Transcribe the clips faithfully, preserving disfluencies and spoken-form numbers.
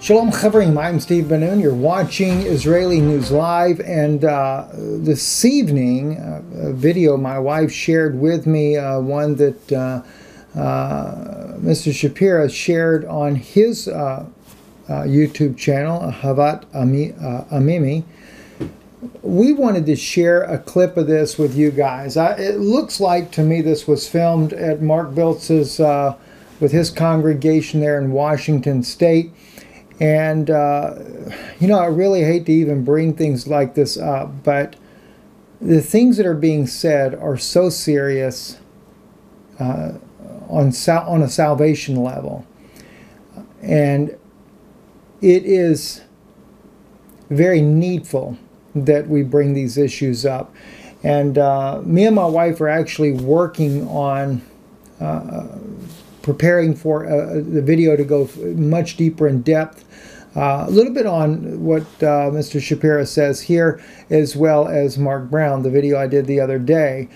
Shalom Chavrim, I'm Steve Benoen. You're watching Israeli News Live, and uh, this evening, uh, a video my wife shared with me, uh, one that uh, uh, Mister Shapira shared on his uh, uh, YouTube channel, Havat Ami, uh, Amimi. We wanted to share a clip of this with you guys. I, it looks like to me this was filmed at Mark Biltz's, uh with his congregation there in Washington State. And, uh, you know, I really hate to even bring things like this up, but the things that are being said are so serious uh, on, sal on a salvation level. And it is very needful that we bring these issues up. And uh, me and my wife are actually working on uh, preparing for uh, the video to go much deeper in depth, uh, a little bit on what uh, Mister Shapira says here, as well as Mark Brown, the video I did the other day.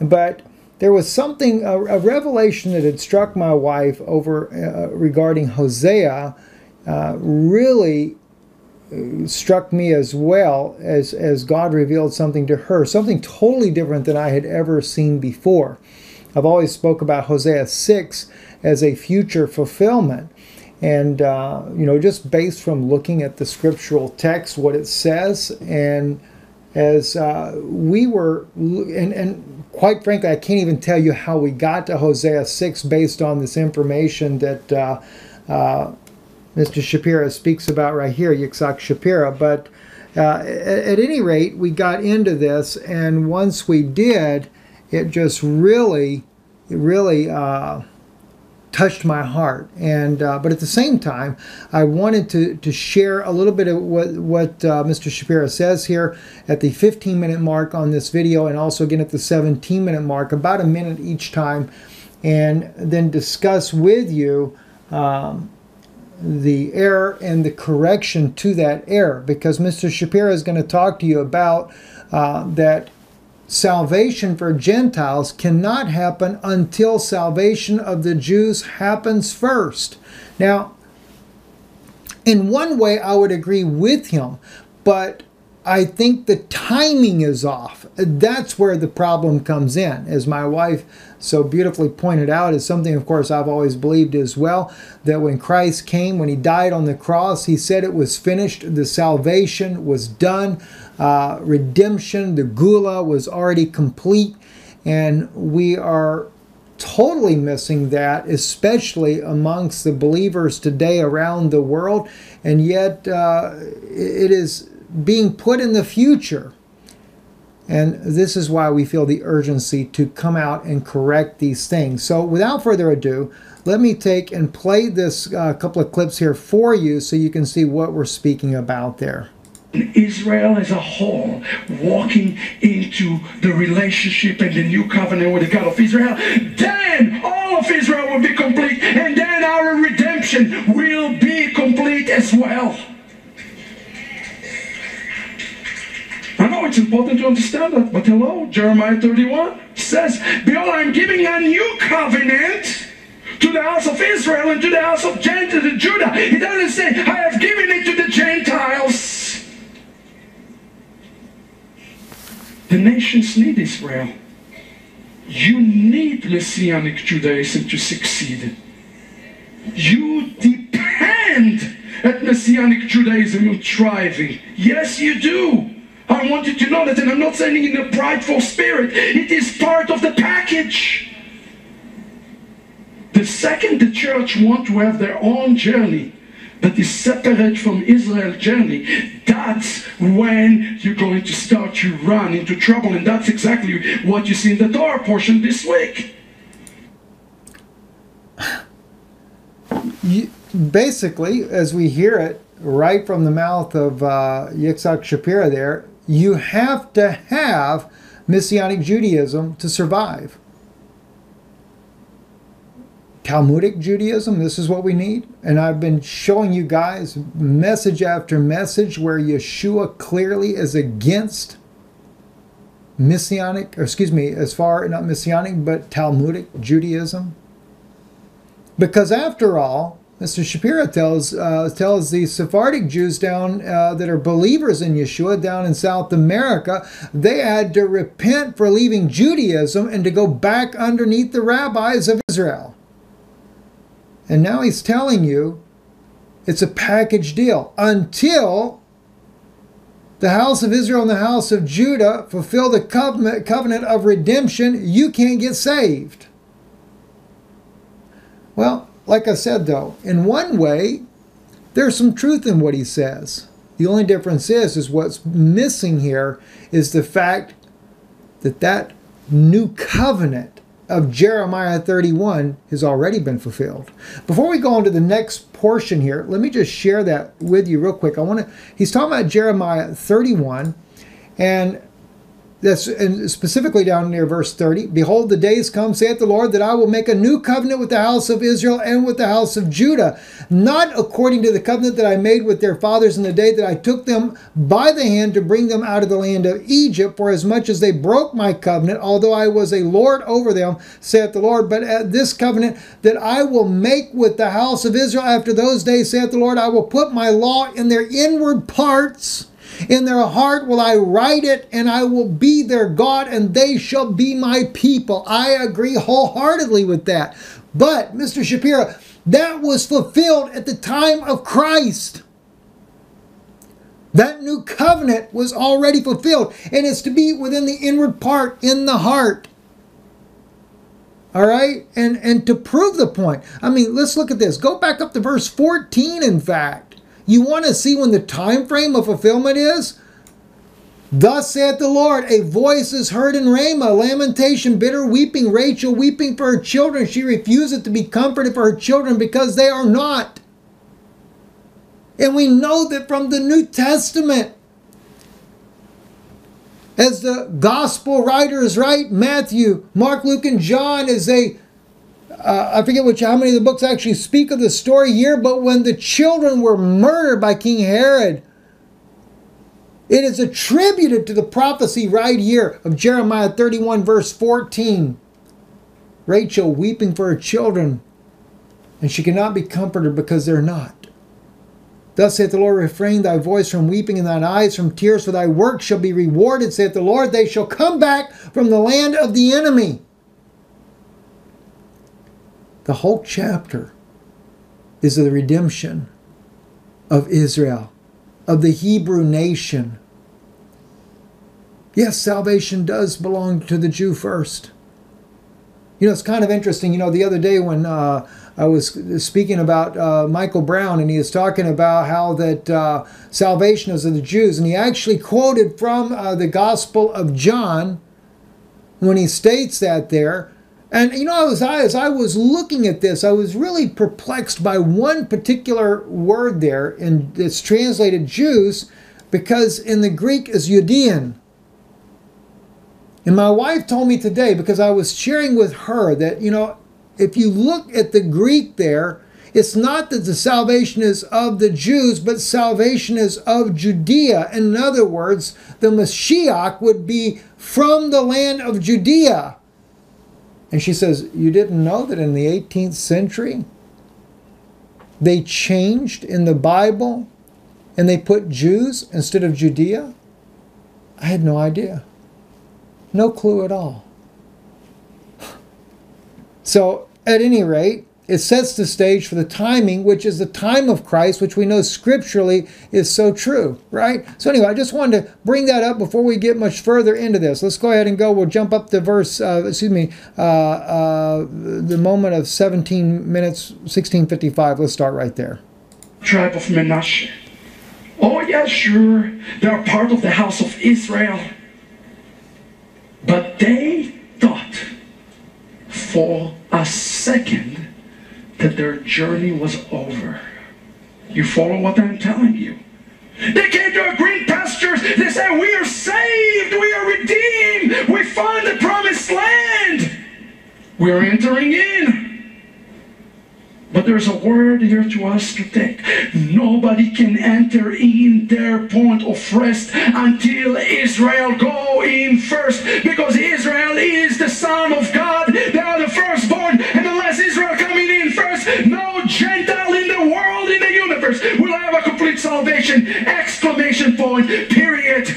But there was something, a, a revelation that had struck my wife over uh, regarding Hosea, uh, really struck me as well, as, as God revealed something to her, something totally different than I had ever seen before. I've always spoke about Hosea six as a future fulfillment, and uh, you know, just based from looking at the scriptural text, what it says, and as uh, we were, and, and quite frankly, I can't even tell you how we got to Hosea six based on this information that uh, uh, Mister Shapira speaks about right here, Yitzhak Shapira. But uh, at, at any rate, we got into this, and once we did, it just really, it really uh, touched my heart. And uh, but at the same time, I wanted to, to share a little bit of what, what uh, Mister Shapira says here at the fifteen minute mark on this video, and also again at the seventeen minute mark, about a minute each time, and then discuss with you um, the error and the correction to that error. Because Mister Shapira is going to talk to you about uh, that salvation for Gentiles cannot happen until salvation of the Jews happens first. Now, in one way, I would agree with him, but I think the timing is off. That's where the problem comes in. As my wife so beautifully pointed out, is something, of course, I've always believed as well, that when Christ came, when he died on the cross, he said it was finished, the salvation was done, uh, redemption, the Gulah was already complete, and we are totally missing that, especially amongst the believers today around the world, and yet uh, it is being put in the future. And this is why we feel the urgency to come out and correct these things. So without further ado, let me take and play this uh, couple of clips here for you so you can see what we're speaking about there. Israel as a whole walking into the relationship and the new covenant with the God of Israel, then all of Israel will be complete, and then our redemption will be complete as well. I know it's important to understand that, but hello, Jeremiah thirty-one says, "Behold, I am giving a new covenant to the house of Israel and to the house of Judah." He doesn't say, "I have given it to the Gentiles." The nations need Israel. You need Messianic Judaism to succeed. You depend on Messianic Judaism in thriving. Yes, you do. I want you to know that, and I'm not saying in a prideful spirit, it is part of the package. The second the church wants to have their own journey that is separate from Israel's journey, that's when you're going to start to run into trouble, and that's exactly what you see in the Torah portion this week. You, basically, as we hear it right from the mouth of uh, Yitzhak Shapira there, you have to have Messianic Judaism to survive. Talmudic Judaism, this is what we need. And I've been showing you guys message after message where Yeshua clearly is against Messianic, or excuse me, as far, not Messianic, but Talmudic Judaism. Because after all, Mister Shapira tells uh, tells the Sephardic Jews down uh, that are believers in Yeshua down in South America, they had to repent for leaving Judaism and to go back underneath the rabbis of Israel. And now he's telling you it's a package deal. Until the house of Israel and the house of Judah fulfill the covenant, covenant of redemption, you can't get saved. Well, like I said, though, in one way, there's some truth in what he says. The only difference is, is what's missing here is the fact that that new covenant of Jeremiah thirty-one has already been fulfilled. Before we go on to the next portion here, let me just share that with you real quick. I want to, he's talking about Jeremiah thirty-one, and that's and specifically down near verse thirty. Behold, the days come, saith the Lord, that I will make a new covenant with the house of Israel and with the house of Judah, not according to the covenant that I made with their fathers in the day that I took them by the hand to bring them out of the land of Egypt, for as much as they broke my covenant, although I was a Lord over them, saith the Lord. But at this covenant that I will make with the house of Israel after those days, saith the Lord, I will put my law in their inward parts, in their heart will I write it, and I will be their God, and they shall be my people. I agree wholeheartedly with that. But, Mister Shapira, that was fulfilled at the time of Christ. That new covenant was already fulfilled, and it's to be within the inward part, in the heart. All right? And, and to prove the point, I mean, let's look at this. Go back up to verse fourteen, in fact. You want to see when the time frame of fulfillment is? Thus saith the Lord, a voice is heard in Ramah, lamentation, bitter weeping, Rachel weeping for her children. She refuseth to be comforted for her children because they are not. And we know that from the New Testament. As the gospel writers write, Matthew, Mark, Luke, and John, as they Uh, I forget which, how many of the books actually speak of the story here, but when the children were murdered by King Herod, it is attributed to the prophecy right here of Jeremiah thirty-one verse fourteen. Rachel weeping for her children, and she cannot be comforted because they're not. Thus saith the Lord, refrain thy voice from weeping and thine eyes from tears, for thy work shall be rewarded, saith the Lord. They shall come back from the land of the enemy. The whole chapter is the redemption of Israel, of the Hebrew nation. Yes, salvation does belong to the Jew first. You know, it's kind of interesting. You know, the other day when uh, I was speaking about uh, Michael Brown, and he was talking about how that uh, salvation is of the Jews, and he actually quoted from uh, the Gospel of John when he states that there. And, you know, as I, as I was looking at this, I was really perplexed by one particular word there, and it's translated Jews, because in the Greek is Judean. And my wife told me today, because I was sharing with her that, you know, if you look at the Greek there, it's not that the salvation is of the Jews, but salvation is of Judea. In other words, the Mashiach would be from the land of Judea. And she says, you didn't know that in the eighteenth century, they changed in the Bible and they put Jews instead of Judea? I had no idea. No clue at all. So, at any rate, it sets the stage for the timing, which is the time of Christ, which we know scripturally is so true, right? So anyway, I just wanted to bring that up before we get much further into this. Let's go ahead and go. We'll jump up to verse, uh, excuse me, uh, uh, the moment of seventeen minutes, sixteen fifty-five. Let's start right there. Tribe of Manasseh. Oh, yeah, sure. They are part of the house of Israel. But they thought for a second that their journey was over. You follow what I'm telling you? They came to a green pastures. They said, we are saved. We are redeemed. We found the promised land. We are entering in. But there's a word here to us to take. Nobody can enter in their point of rest until Israel go in first. Because Israel is the son of God. They are the firstborn. And unless Israel coming in first, no Gentile in the point, period.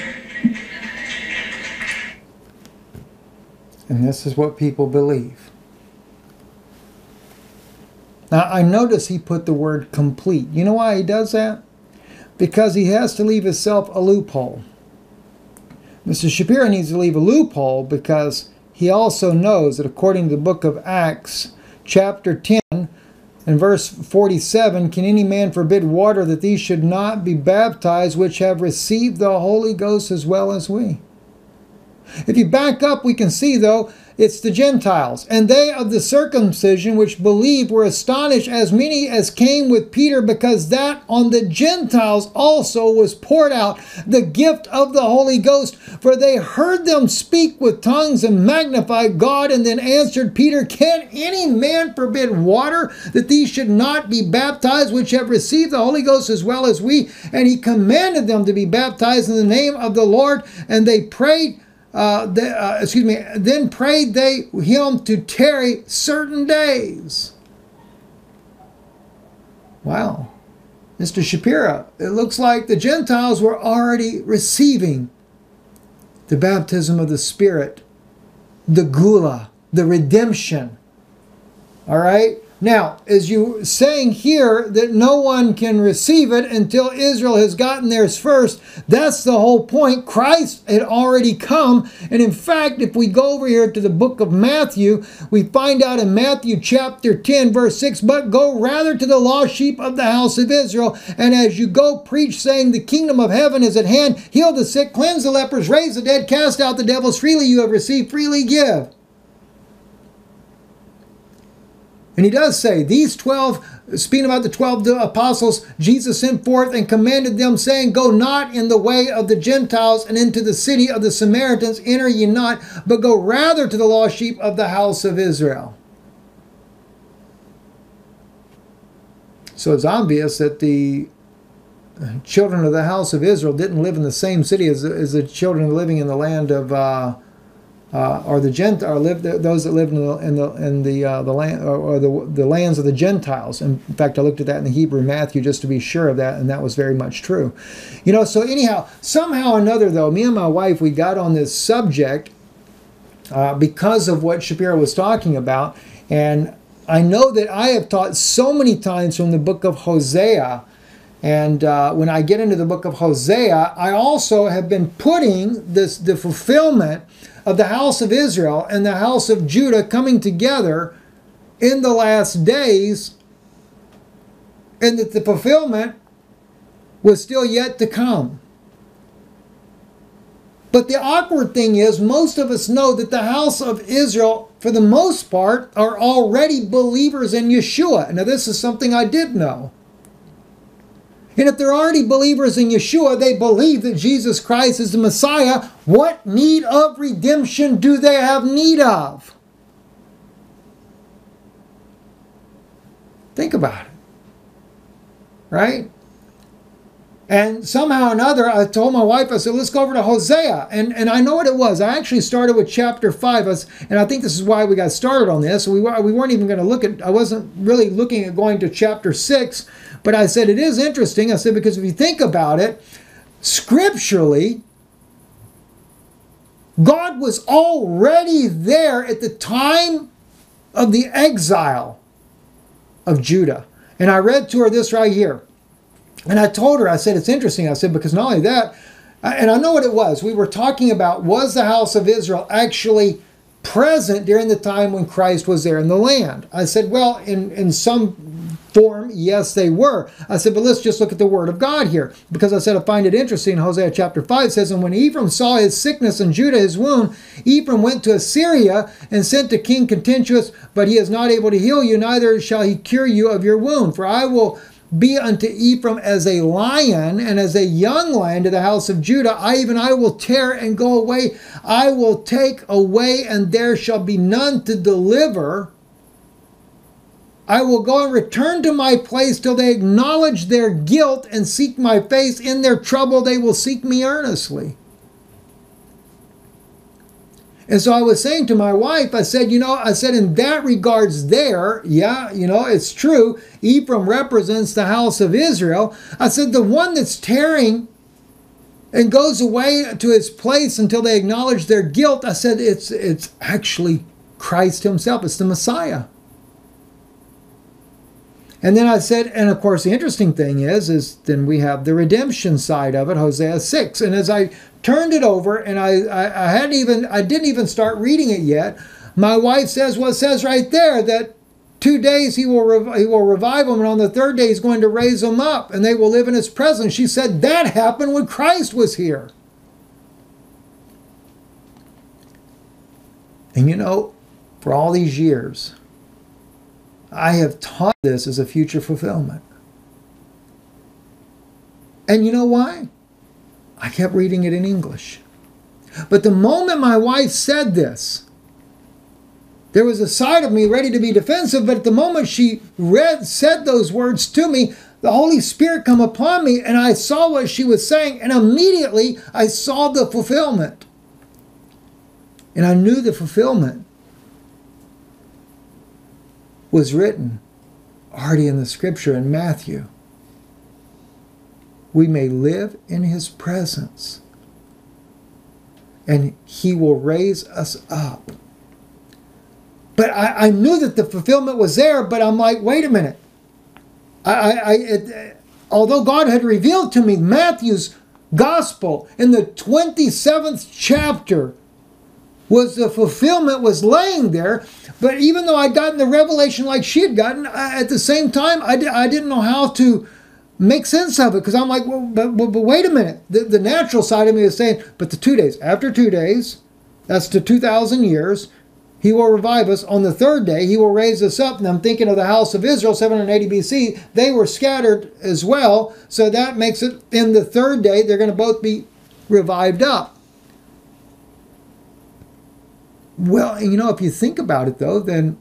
And this is what people believe. Now, I notice he put the word complete. You know why he does that? Because he has to leave himself a loophole. Mister Shapira needs to leave a loophole because he also knows that according to the book of Acts, chapter ten, and verse forty-seven, can any man forbid water that these should not be baptized which have received the Holy Ghost as well as we? If you back up, we can see, though, it's the Gentiles, and they of the circumcision which believed were astonished, as many as came with Peter, because that on the Gentiles also was poured out the gift of the Holy Ghost. For they heard them speak with tongues and magnify God, and then answered Peter, can any man forbid water that these should not be baptized, which have received the Holy Ghost as well as we? And he commanded them to be baptized in the name of the Lord, and they prayed. Uh, they, uh, excuse me, then prayed they him to tarry certain days. Wow. Mister Shapira, it looks like the Gentiles were already receiving the baptism of the Spirit, the Gulah, the redemption. All right? Now, as you're saying here that no one can receive it until Israel has gotten theirs first, that's the whole point. Christ had already come. And in fact, if we go over here to the book of Matthew, we find out in Matthew chapter ten, verse six, but go rather to the lost sheep of the house of Israel. And as you go, preach, saying, the kingdom of heaven is at hand. Heal the sick, cleanse the lepers, raise the dead, cast out the devils. Freely you have received, freely give. And he does say, these twelve, speaking about the twelve apostles, Jesus sent forth and commanded them, saying, go not in the way of the Gentiles and into the city of the Samaritans, enter ye not, but go rather to the lost sheep of the house of Israel. So it's obvious that the children of the house of Israel didn't live in the same city as, as the children living in the land of uh Uh, or the gent, or live those that lived in the in the in the, uh, the land, or, or the the lands of the Gentiles. In fact, I looked at that in the Hebrew Matthew just to be sure of that, and that was very much true. You know, so anyhow, somehow or another, though, me and my wife, we got on this subject uh, because of what Shapira was talking about, and I know that I have taught so many times from the book of Hosea. And uh, when I get into the book of Hosea, I also have been putting this the fulfillment of the house of Israel and the house of Judah coming together in the last days, and that the fulfillment was still yet to come. But the awkward thing is, most of us know that the house of Israel, for the most part, are already believers in Yeshua. Now, this is something I did know. And if they're already believers in Yeshua, they believe that Jesus Christ is the Messiah, what need of redemption do they have need of? Think about it. Right? And somehow or another, I told my wife, I said, let's go over to Hosea. And, and I know what it was. I actually started with chapter five. I was, and I think this is why we got started on this. We, we weren't even going to look at, I wasn't really looking at going to chapter six. But I said, it is interesting. I said, because if you think about it, scripturally, God was already there at the time of the exile of Judah. And I read to her this right here. And I told her, I said, it's interesting. I said, because not only that, and I know what it was. We were talking about, was the house of Israel actually present during the time when Christ was there in the land? I said, well, in, in some form, yes, they were. I said, but let's just look at the word of God here. Because I said, I find it interesting. Hosea chapter five says, and when Ephraim saw his sickness and Judah his wound, Ephraim went to Assyria and sent to King Contentious, but he is not able to heal you, neither shall he cure you of your wound. For I will be unto Ephraim as a lion, and as a young lion to the house of Judah. I, even I, will tear and go away. I will take away, and there shall be none to deliver. I will go and return to my place till they acknowledge their guilt and seek my face. In their trouble they will seek me earnestly. And so I was saying to my wife, I said, you know, I said, in that regards there, yeah, you know, it's true. Ephraim represents the house of Israel. I said, the one that's tearing and goes away to his place until they acknowledge their guilt. I said, it's, it's actually Christ himself. It's the Messiah. And then I said, and of course, the interesting thing is, is then we have the redemption side of it, Hosea six. And as I turned it over, and I, I, I hadn't even, I didn't even start reading it yet, my wife says, well, it says right there that two days he will, rev he will revive them, and on the third day he's going to raise them up, and they will live in his presence. She said, that happened when Christ was here. And you know, for all these years, I have taught this as a future fulfillment. And you know why? I kept reading it in English. But the moment my wife said this, there was a side of me ready to be defensive, but at the moment she read, said those words to me, the Holy Spirit came upon me, and I saw what she was saying, and immediately I saw the fulfillment. And I knew the fulfillment was written already in the scripture in Matthew. We may live in his presence, and he will raise us up. But I, I knew that the fulfillment was there, but I'm like, wait a minute. I, I, I it, although God had revealed to me Matthew's gospel in the twenty-seventh chapter, was the fulfillment was laying there, but even though I'd gotten the revelation like she had gotten, I, at the same time, I, di I didn't know how to make sense of it, because I'm like, well, but, but, but wait a minute. The, the natural side of me is saying, but the two days, after two days, that's to two thousand years, he will revive us. On the third day, he will raise us up. And I'm thinking of the house of Israel, seven eighty B C. They were scattered as well, so that makes it in the third day, they're going to both be revived up. Well, you know, if you think about it, though, then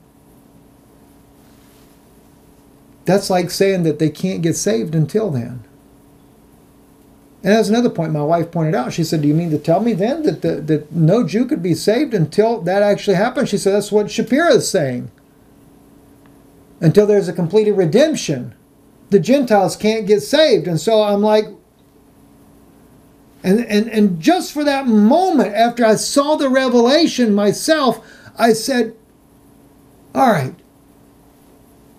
that's like saying that they can't get saved until then. And that's another point my wife pointed out. She said, do you mean to tell me then that, the, that no Jew could be saved until that actually happened? She said, that's what Shapira is saying. Until there's a completed redemption, the Gentiles can't get saved. And so I'm like, And, and, and just for that moment, after I saw the revelation myself, I said, all right.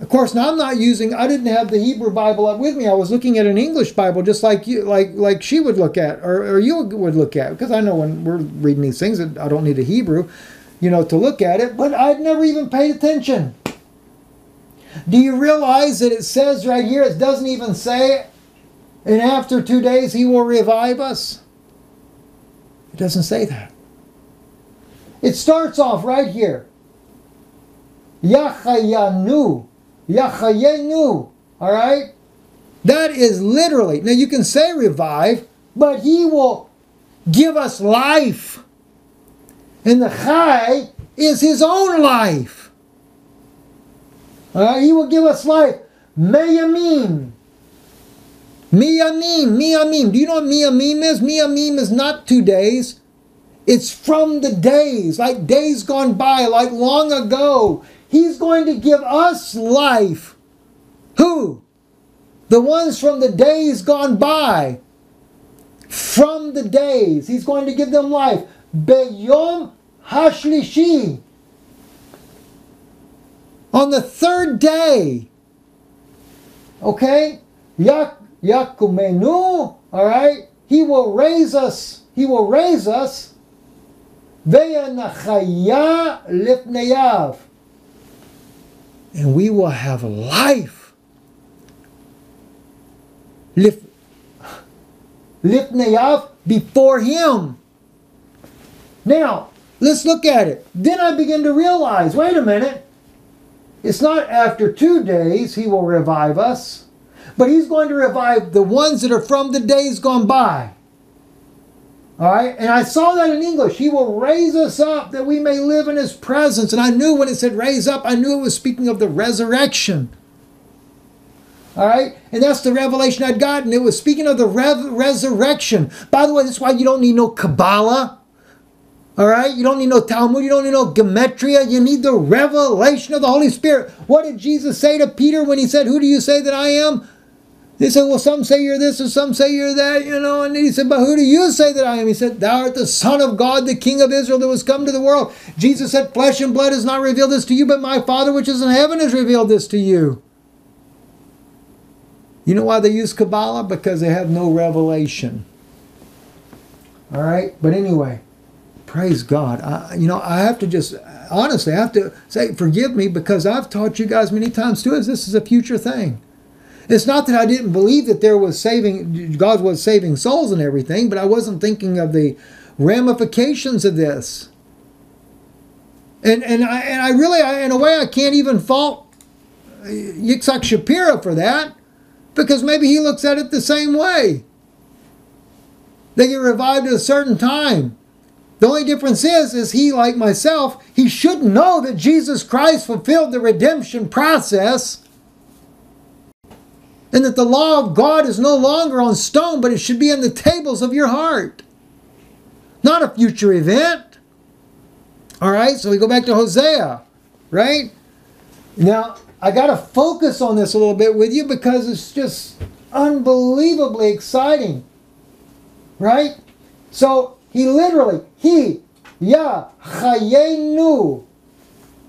Of course, now I'm not using, I didn't have the Hebrew Bible up with me. I was looking at an English Bible, just like you, like, like she would look at, or, or you would look at. Because I know when we're reading these things, I don't need a Hebrew, you know, to look at it. But I'd never even paid attention. Do you realize that it says right here, it doesn't even say it, and after two days, he will revive us? It doesn't say that. It starts off right here. Yachayanu. Yachayenu. All right? That is literally. Now, you can say revive, but he will give us life. And the chai is his own life. All right? He will give us life. Meyamin. Miyamim, miyamim. Do you know what miyamim is? Miyamim is not two days. It's from the days, like days gone by, like long ago. He's going to give us life. Who? The ones from the days gone by. From the days. He's going to give them life. Beyom hashlishi. On the third day. Okay? Yak. Yakumenu, all right, he will raise us, he will raise us, ve'yanachaya lifneyav, and we will have life, lif, lifneyav, before him. Now, let's look at it. Then I begin to realize, wait a minute, it's not after two days he will revive us, but he's going to revive the ones that are from the days gone by. All right? And I saw that in English. He will raise us up that we may live in his presence. And I knew when it said raise up, I knew it was speaking of the resurrection. All right? And that's the revelation I'd gotten. It was speaking of the rev resurrection. By the way, that's why you don't need no Kabbalah. All right? You don't need no Talmud. You don't need no Gematria. You need the revelation of the Holy Spirit. What did Jesus say to Peter when he said, who do you say that I am? They said, well, some say you're this and some say you're that, you know. And he said, but who do you say that I am? He said, thou art the Son of God, the King of Israel, that was come to the world. Jesus said, flesh and blood has not revealed this to you, but my Father which is in heaven has revealed this to you. You know why they use Kabbalah? Because they have no revelation. All right? But anyway, praise God. I, you know, I have to just, honestly, I have to say, forgive me, because I've taught you guys many times too, as this is a future thing. It's not that I didn't believe that there was saving, God was saving souls and everything, but I wasn't thinking of the ramifications of this. And and I and I really, I, in a way, I can't even fault Yitzhak Shapira for that, because maybe he looks at it the same way. They get revived at a certain time. The only difference is, is he, like myself, he should know that Jesus Christ fulfilled the redemption process. And that the law of God is no longer on stone, but it should be on the tables of your heart. Not a future event. Alright, so we go back to Hosea. Right? Now, I got to focus on this a little bit with you, because it's just unbelievably exciting. Right? So, he literally, he, Yah, Chayenu.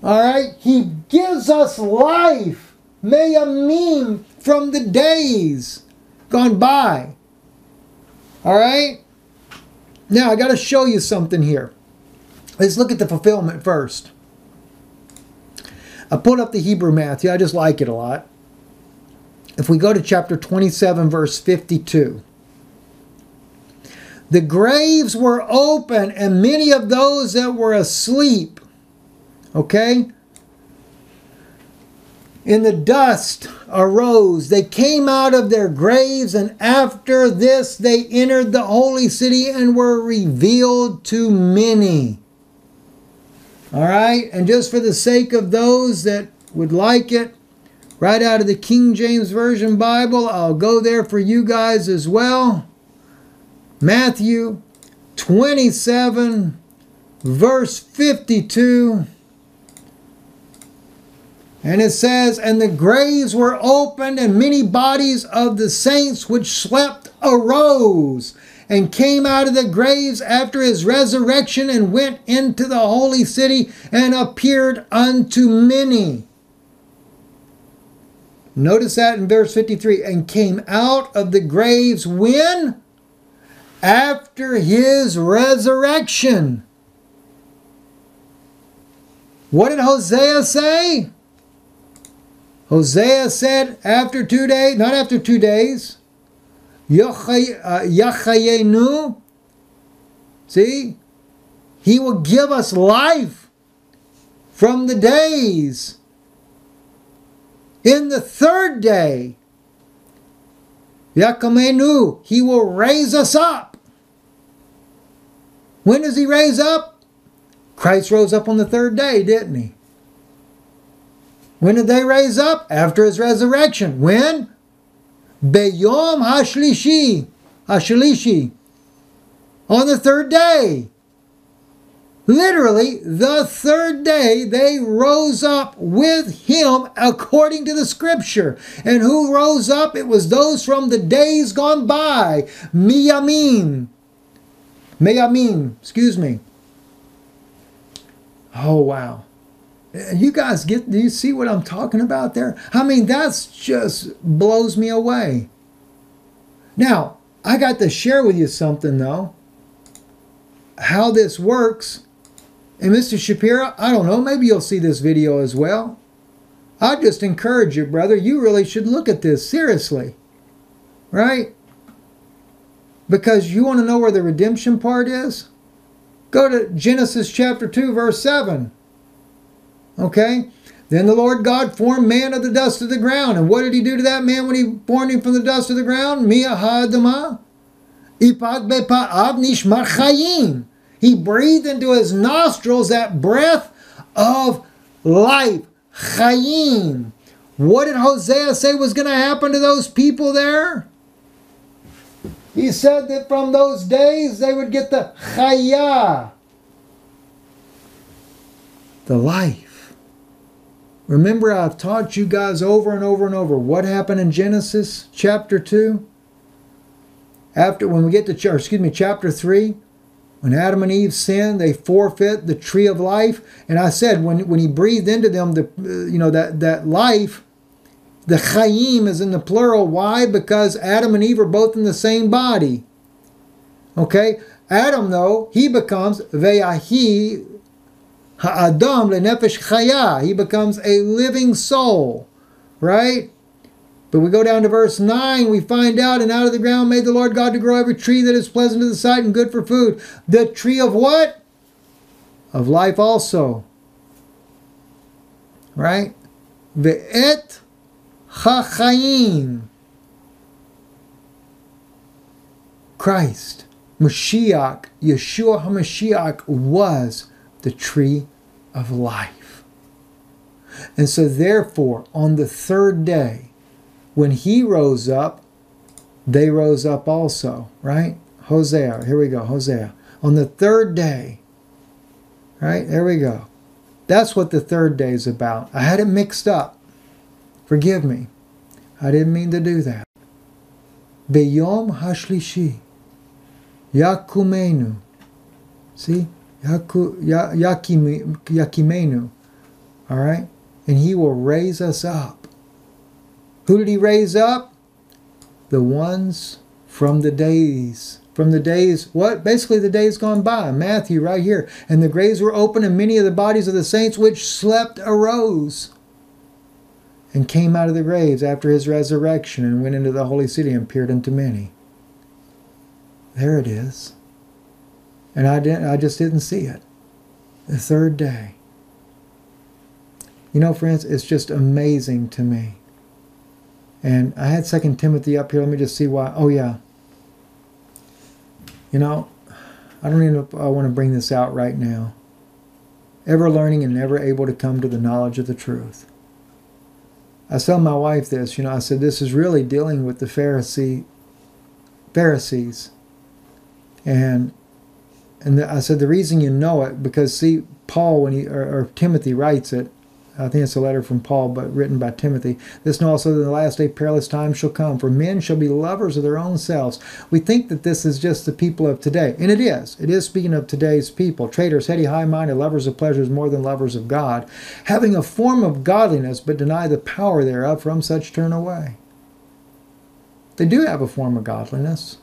Alright? He gives us life. Mayamim, from the days gone by. Alright? Now I got to show you something here. Let's look at the fulfillment first. I pulled up the Hebrew math. Yeah, I just like it a lot. If we go to chapter twenty-seven, verse fifty-two. The graves were open, and many of those that were asleep, okay, in the dust arose. They came out of their graves, and after this they entered the holy city and were revealed to many. All right, and just for the sake of those that would like it, right out of the King James Version Bible, I'll go there for you guys as well. Matthew twenty-seven, verse fifty-two. And it says, and the graves were opened, and many bodies of the saints which slept arose, and came out of the graves after his resurrection, and went into the holy city, and appeared unto many. Notice that in verse fifty-three. And came out of the graves when? After his resurrection. What did Hosea say? Hosea said, after two days, not after two days, Yachayenu, see, he will give us life from the days. In the third day, Yakamenu, he will raise us up. When does he raise up? Christ rose up on the third day, didn't he? When did they raise up? After his resurrection. When? Beyom Hashlishi. Hashlishi. On the third day. Literally, the third day they rose up with him according to the scripture. And who rose up? It was those from the days gone by. Miyamim. Miyamim. Excuse me. Oh, wow. You guys get, do you see what I'm talking about there? I mean, that's just blows me away. Now, I got to share with you something, though. How this works. And Mister Shapira, I don't know, maybe you'll see this video as well. I just encourage you, brother. You really should look at this seriously. Right? Because you want to know where the redemption part is? Go to Genesis chapter two, verse seven. Okay? Then the Lord God formed man of the dust of the ground. And what did he do to that man when he formed him from the dust of the ground? Mi'ahadama. Ipad bepa'ab nishmar chayim. He breathed into his nostrils that breath of life. Chayim. What did Hosea say was going to happen to those people there? He said that from those days they would get the chayah. The life. Remember, I've taught you guys over and over and over what happened in Genesis chapter two. After, when we get to, or excuse me, chapter three, when Adam and Eve sinned, they forfeit the tree of life. And I said, when when he breathed into them, the you know that that life, the chayim is in the plural. Why? Because Adam and Eve are both in the same body. Okay, Adam though, he becomes ve'ahi. Ha'adam le'nefesh chaya. He becomes a living soul, right? But we go down to verse nine, we find out, and out of the ground made the Lord God to grow every tree that is pleasant to the sight and good for food. The tree of what? Of life also. Right? Ve'et ha'chayim. Christ, Mashiach, Yeshua HaMashiach was the tree of life. And so therefore, on the third day, when he rose up, they rose up also, right? Hosea, here we go, Hosea. On the third day, right? There we go. That's what the third day is about. I had it mixed up. Forgive me. I didn't mean to do that. Beyom hashlishi, yakumenu. See? Yakimenu, all right? And he will raise us up. Who did he raise up? The ones from the days, from the days, what? Basically the days gone by, Matthew right here. And the graves were open, and many of the bodies of the saints which slept arose and came out of the graves after his resurrection and went into the holy city and appeared unto many. There it is. And I didn't. I just didn't see it. The third day. You know, friends, it's just amazing to me. And I had Second Timothy up here. Let me just see why. Oh, yeah. You know, I don't even know if I want to bring this out right now. Ever learning and never able to come to the knowledge of the truth. I tell my wife this. You know, I said, this is really dealing with the Pharisee, Pharisees. And... And I said, the reason you know it, because see, Paul, when he, or, or Timothy writes it, I think it's a letter from Paul, but written by Timothy. This know also that the last day perilous time shall come, for men shall be lovers of their own selves. We think that this is just the people of today, and it is. It is speaking of today's people. Traitors, heady, high-minded, lovers of pleasures more than lovers of God, having a form of godliness, but deny the power thereof, from such turn away. They do have a form of godliness.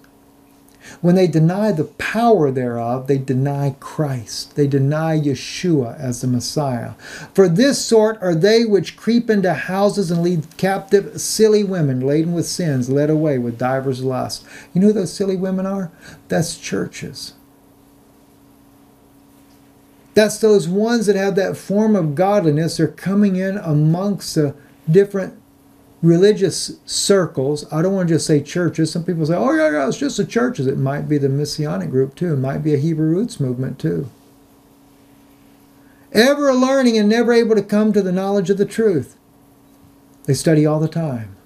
When they deny the power thereof, they deny Christ. They deny Yeshua as the Messiah. For this sort are they which creep into houses and lead captive silly women, laden with sins, led away with divers lusts. You know who those silly women are? That's churches. That's those ones that have that form of godliness. They're coming in amongst the different religious circles. I don't want to just say churches. Some people say, oh, yeah, yeah, it's just the churches. It might be the Messianic group, too. It might be a Hebrew Roots movement, too. Ever learning and never able to come to the knowledge of the truth. They study all the time.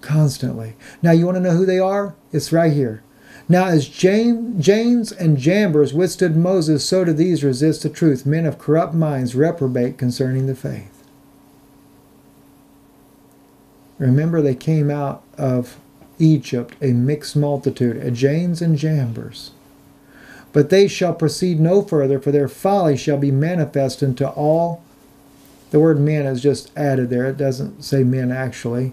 Constantly. Now, you want to know who they are? It's right here. Now, as James, Janes and Jambres withstood Moses, so do these resist the truth. Men of corrupt minds reprobate concerning the faith. Remember, they came out of Egypt, a mixed multitude, a Janes and Jambres. But they shall proceed no further, for their folly shall be manifest unto all. The word men is just added there. It doesn't say men, actually.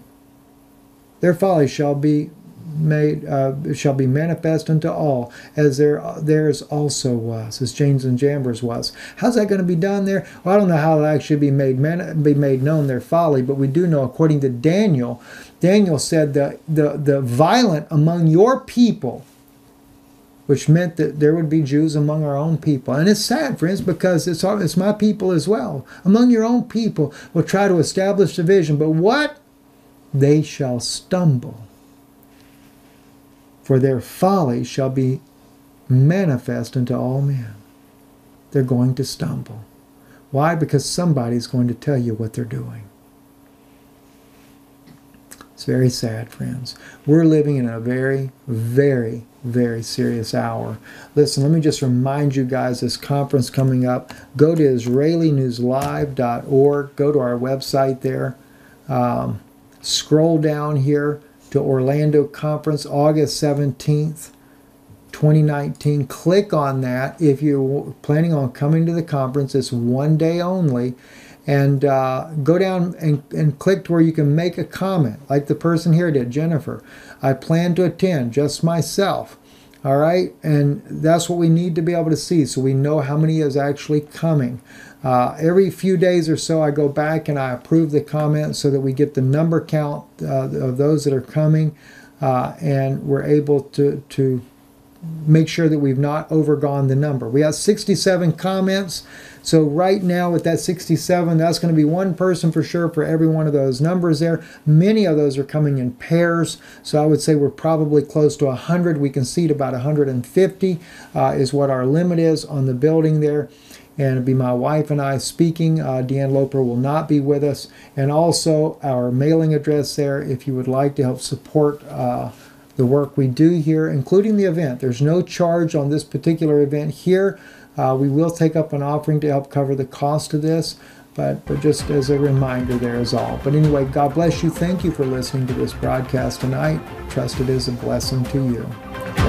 Their folly shall be made, uh, shall be manifest unto all, as their, theirs also was, as Janes and Jambres was. How's that going to be done there? Well, I don't know how it'll actually be made man, be made known their folly, but we do know, according to Daniel, Daniel said that the the violent among your people, which meant that there would be Jews among our own people. And it's sad, friends, because it's our, it's my people as well. Among your own people will try to establish division, but what? They shall stumble. For their folly shall be manifest unto all men. They're going to stumble. Why? Because somebody's going to tell you what they're doing. It's very sad, friends. We're living in a very, very, very serious hour. Listen, let me just remind you guys, this conference coming up, go to Israeli News Live dot org, go to our website there, um, scroll down here to Orlando Conference, August seventeenth, twenty nineteen. Click on that if you're planning on coming to the conference. It's one day only. And uh, go down and, and click to where you can make a comment, like the person here did, Jennifer. I plan to attend, just myself. All right? And that's what we need to be able to see, so we know how many is actually coming. Uh, every few days or so, I go back and I approve the comments so that we get the number count uh, of those that are coming, uh, and we're able to, to make sure that we've not overgone the number. We have sixty-seven comments. So right now with that sixty-seven, that's going to be one person for sure for every one of those numbers there. Many of those are coming in pairs. So I would say we're probably close to one hundred. We can seat about one hundred fifty uh, is what our limit is on the building there. And it'll be my wife and I speaking. Uh, Deanne Loper will not be with us. And also our mailing address there if you would like to help support uh, the work we do here, including the event. There's no charge on this particular event here. Uh, we will take up an offering to help cover the cost of this, but, but just as a reminder there is all. But anyway, God bless you. Thank you for listening to this broadcast tonight. Trust it is a blessing to you.